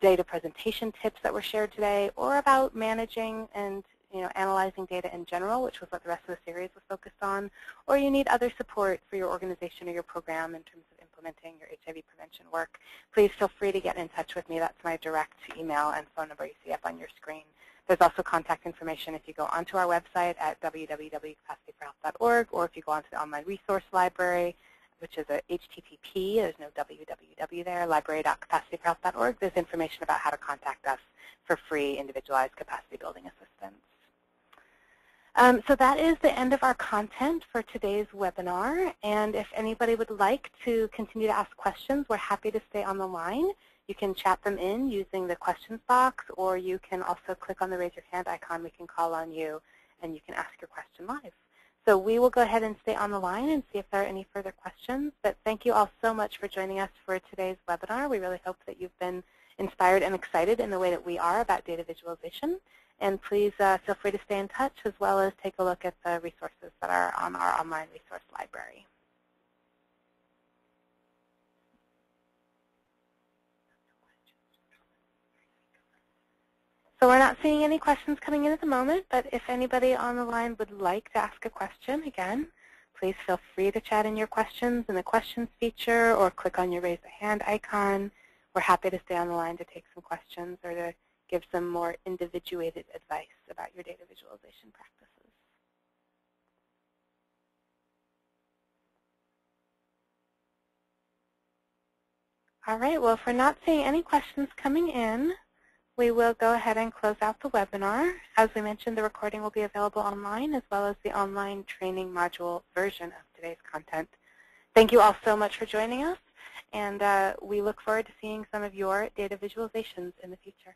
data presentation tips that were shared today, or about managing and you know, analyzing data in general, which was what the rest of the series was focused on, or you need other support for your organization or your program in terms of implementing your H I V prevention work, please feel free to get in touch with me. That's my direct email and phone number you see up on your screen. There's also contact information if you go onto our website at w w w dot capacity for health dot org, or if you go onto the online resource library, which is a H T T P, there's no w w w there, library dot capacity for health dot org. There's information about how to contact us for free individualized capacity building assistance. Um, so that is the end of our content for today's webinar. And if anybody would like to continue to ask questions, we're happy to stay on the line. You can chat them in using the questions box, or you can also click on the raise your hand icon. We can call on you, and you can ask your question live. So we will go ahead and stay on the line and see if there are any further questions. But thank you all so much for joining us for today's webinar. We really hope that you've been inspired and excited in the way that we are about data visualization. And please uh, feel free to stay in touch, as well as take a look at the resources that are on our online resource library. So we're not seeing any questions coming in at the moment, but if anybody on the line would like to ask a question, again, please feel free to chat in your questions in the questions feature, or click on your raise a hand icon. We're happy to stay on the line to take some questions or to give some more individuated advice about your data visualization practices. All right, well, if we're not seeing any questions coming in, we will go ahead and close out the webinar. As we mentioned, the recording will be available online, as well as the online training module version of today's content. Thank you all so much for joining us, and uh, we look forward to seeing some of your data visualizations in the future.